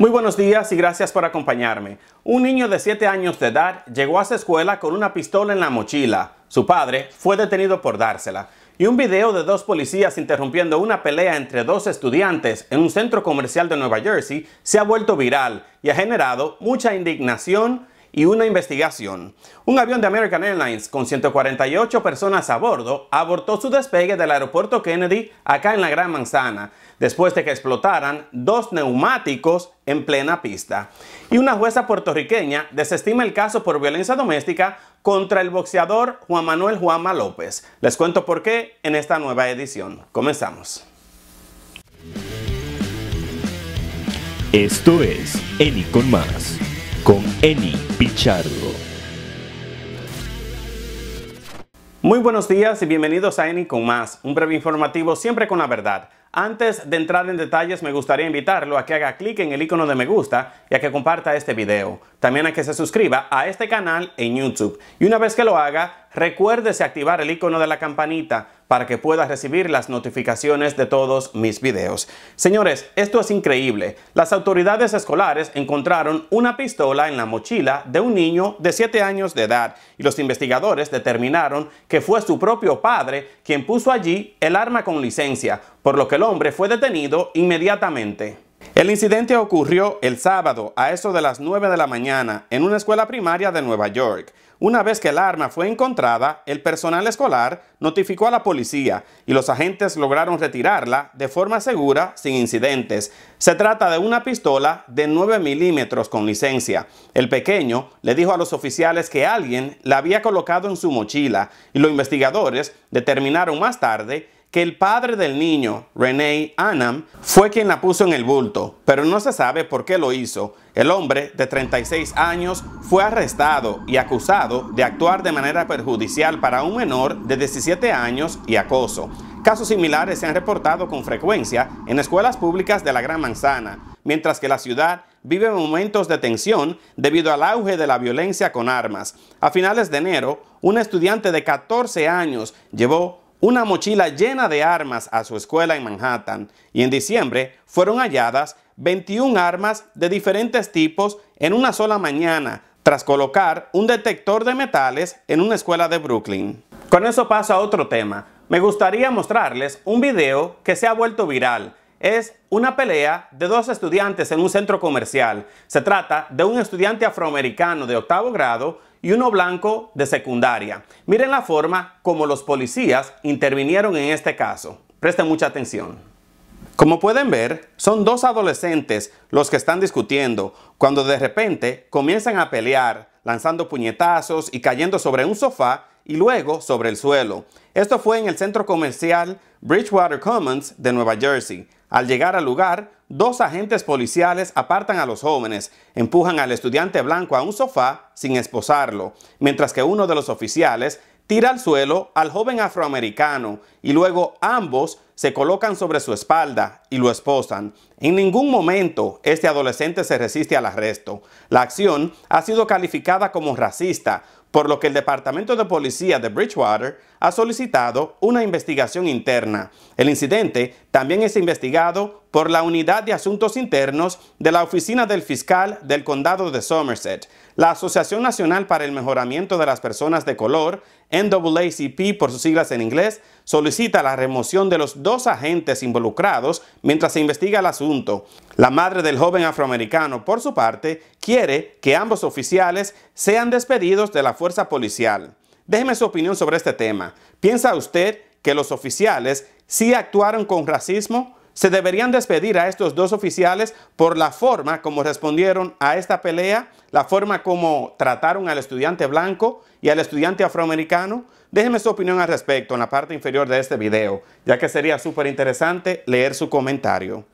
Muy buenos días y gracias por acompañarme. Un niño de 7 años de edad llegó a su escuela con una pistola en la mochila. Su padre fue detenido por dársela. Y un video de dos policías interrumpiendo una pelea entre dos estudiantes en un centro comercial de Nueva Jersey se ha vuelto viral y ha generado mucha indignación y una investigación. Un avión de American Airlines con 148 personas a bordo abortó su despegue del aeropuerto Kennedy acá en la Gran Manzana, después de que explotaran dos neumáticos en plena pista. Y una jueza puertorriqueña desestima el caso por violencia doméstica contra el boxeador Juan Manuel Juanma López. Les cuento por qué en esta nueva edición. Comenzamos. Esto es EnNY con más, con Eni Pichardo. Muy buenos días y bienvenidos a EnNY con más, un breve informativo siempre con la verdad. Antes de entrar en detalles, me gustaría invitarlo a que haga clic en el icono de me gusta y a que comparta este video. También a que se suscriba a este canal en YouTube. Y una vez que lo haga, recuérdese activar el icono de la campanita para que pueda recibir las notificaciones de todos mis videos. Señores, esto es increíble. Las autoridades escolares encontraron una pistola en la mochila de un niño de 7 años de edad y los investigadores determinaron que fue su propio padre quien puso allí el arma con licencia, por lo que el hombre fue detenido inmediatamente. El incidente ocurrió el sábado a eso de las 9 de la mañana en una escuela primaria de Nueva York. Una vez que el arma fue encontrada, el personal escolar notificó a la policía y los agentes lograron retirarla de forma segura sin incidentes. Se trata de una pistola de 9 milímetros con licencia. El pequeño le dijo a los oficiales que alguien la había colocado en su mochila y los investigadores determinaron más tarde que el padre del niño, René Anam, fue quien la puso en el bulto, pero no se sabe por qué lo hizo. El hombre, de 36 años, fue arrestado y acusado de actuar de manera perjudicial para un menor de 17 años y acoso. Casos similares se han reportado con frecuencia en escuelas públicas de la Gran Manzana, mientras que la ciudad vive momentos de tensión debido al auge de la violencia con armas. A finales de enero, un estudiante de 14 años llevó una mochila llena de armas a su escuela en Manhattan y en diciembre fueron halladas 21 armas de diferentes tipos en una sola mañana tras colocar un detector de metales en una escuela de Brooklyn. Con eso paso a otro tema. Me gustaría mostrarles un video que se ha vuelto viral. Es una pelea de dos estudiantes en un centro comercial. Se trata de un estudiante afroamericano de 8º grado y uno blanco de secundaria. Miren la forma como los policías intervinieron en este caso. Presten mucha atención. Como pueden ver, son dos adolescentes los que están discutiendo, cuando de repente comienzan a pelear, lanzando puñetazos y cayendo sobre un sofá y luego sobre el suelo. Esto fue en el centro comercial Bridgewater Commons de Nueva Jersey. Al llegar al lugar, dos agentes policiales apartan a los jóvenes, empujan al estudiante blanco a un sofá sin esposarlo, mientras que uno de los oficiales tira al suelo al joven afroamericano y luego ambos se colocan sobre su espalda y lo esposan. En ningún momento este adolescente se resiste al arresto. La acción ha sido calificada como racista, por lo que el Departamento de Policía de Bridgewater ha solicitado una investigación interna. El incidente también es investigado por la Unidad de Asuntos Internos de la Oficina del Fiscal del Condado de Somerset, la Asociación Nacional para el Mejoramiento de las Personas de Color, NAACP por sus siglas en inglés, solicita la remoción de los dos agentes involucrados mientras se investiga el asunto. La madre del joven afroamericano, por su parte, quiere que ambos oficiales sean despedidos de la fuerza policial. Déjeme su opinión sobre este tema. ¿Piensa usted que los oficiales sí actuaron con racismo? ¿Se deberían despedir a estos dos oficiales por la forma como respondieron a esta pelea? ¿La forma como trataron al estudiante blanco y al estudiante afroamericano? Déjeme su opinión al respecto en la parte inferior de este video, ya que sería súper interesante leer su comentario.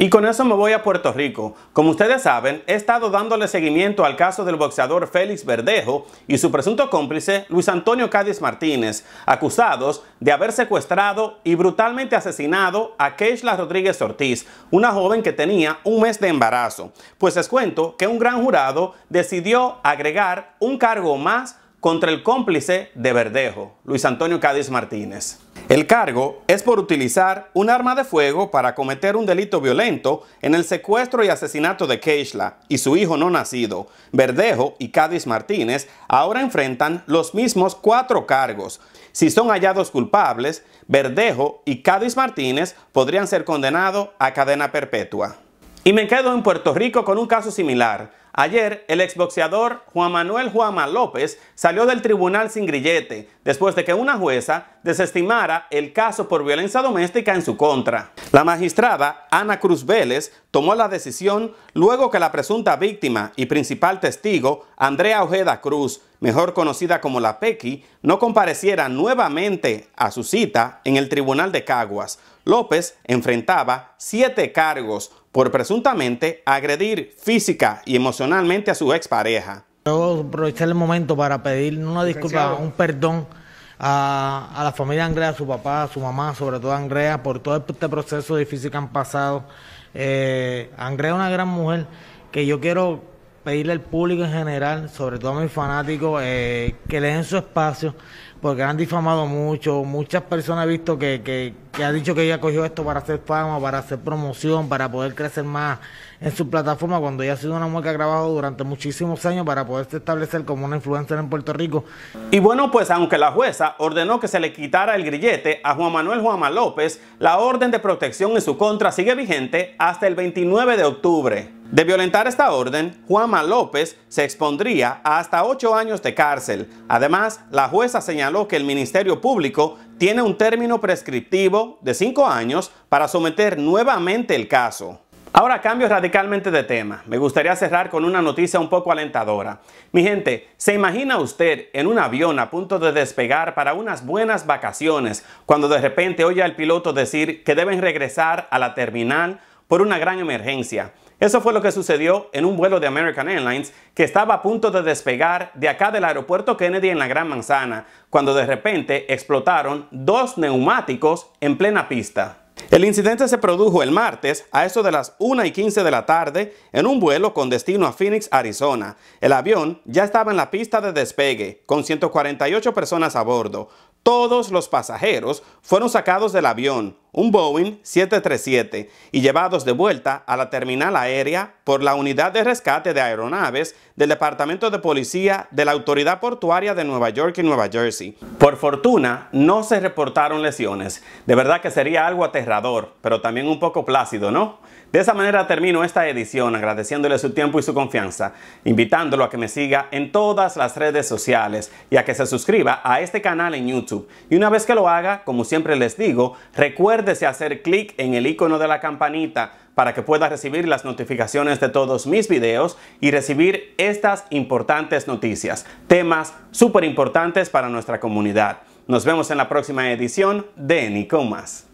Y con eso me voy a Puerto Rico. Como ustedes saben, he estado dándole seguimiento al caso del boxeador Félix Verdejo y su presunto cómplice Luis Antonio Cádiz Martínez, acusados de haber secuestrado y brutalmente asesinado a Keishla Rodríguez Ortiz, una joven que tenía un mes de embarazo. Pues les cuento que un gran jurado decidió agregar un cargo más contra el cómplice de Verdejo, Luis Antonio Cádiz Martínez. El cargo es por utilizar un arma de fuego para cometer un delito violento en el secuestro y asesinato de Keishla y su hijo no nacido. Verdejo y Cádiz Martínez ahora enfrentan los mismos 4 cargos. Si son hallados culpables, Verdejo y Cádiz Martínez podrían ser condenados a cadena perpetua. Y me quedo en Puerto Rico con un caso similar. Ayer, el exboxeador Juan Manuel Juanma López salió del tribunal sin grillete después de que una jueza desestimara el caso por violencia doméstica en su contra. La magistrada Ana Cruz Vélez tomó la decisión luego que la presunta víctima y principal testigo Andrea Ojeda Cruz, mejor conocida como la Pequi, no compareciera nuevamente a su cita en el tribunal de Caguas. López enfrentaba 7 cargos por presuntamente agredir física y emocionalmente a su expareja. Quiero aprovechar el momento para pedir una disculpa, un perdón a la familia Andrea, a su papá, a su mamá, sobre todo a Andrea, por todo este proceso difícil que han pasado. Andrea es una gran mujer que yo quiero pedirle al público en general, sobre todo a mis fanáticos, que le den su espacio, porque han difamado mucho. Muchas personas he visto que ha dicho que ella cogió esto para hacer fama, para hacer promoción, para poder crecer más en su plataforma, cuando ella ha sido una mujer que ha trabajado durante muchísimos años para poderse establecer como una influencer en Puerto Rico. Y bueno, pues aunque la jueza ordenó que se le quitara el grillete a Juan Manuel Juanma López, la orden de protección en su contra sigue vigente hasta el 29 de octubre. De violentar esta orden, Juanma López se expondría a hasta 8 años de cárcel. Además, la jueza señaló que el Ministerio Público tiene un término prescriptivo de 5 años para someter nuevamente el caso. Ahora cambio radicalmente de tema. Me gustaría cerrar con una noticia un poco alentadora. Mi gente, ¿se imagina usted en un avión a punto de despegar para unas buenas vacaciones cuando de repente oye al piloto decir que deben regresar a la terminal por una gran emergencia? Eso fue lo que sucedió en un vuelo de American Airlines que estaba a punto de despegar de acá del aeropuerto Kennedy en la Gran Manzana, cuando de repente explotaron 2 neumáticos en plena pista. El incidente se produjo el martes a eso de las 1:15 de la tarde en un vuelo con destino a Phoenix, Arizona. El avión ya estaba en la pista de despegue con 148 personas a bordo. Todos los pasajeros fueron sacados del avión, un Boeing 737, y llevados de vuelta a la terminal aérea por la unidad de rescate de aeronaves del Departamento de Policía de la Autoridad Portuaria de Nueva York y Nueva Jersey. Por fortuna, no se reportaron lesiones. De verdad que sería algo aterrador, pero también un poco plácido, ¿no? De esa manera termino esta edición agradeciéndole su tiempo y su confianza, invitándolo a que me siga en todas las redes sociales y a que se suscriba a este canal en YouTube. Y una vez que lo haga, como siempre les digo, recuérdese hacer clic en el icono de la campanita para que pueda recibir las notificaciones de todos mis videos y recibir estas importantes noticias, temas súper importantes para nuestra comunidad. Nos vemos en la próxima edición de EnNYConMás.